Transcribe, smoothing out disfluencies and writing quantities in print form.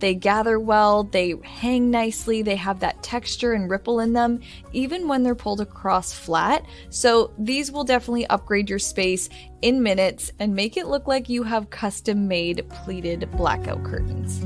They gather well, they hang nicely, they have that texture and ripple in them, even when they're pulled across flat. So these will definitely upgrade your space in minutes and make it look like you have custom made pleated blackout curtains.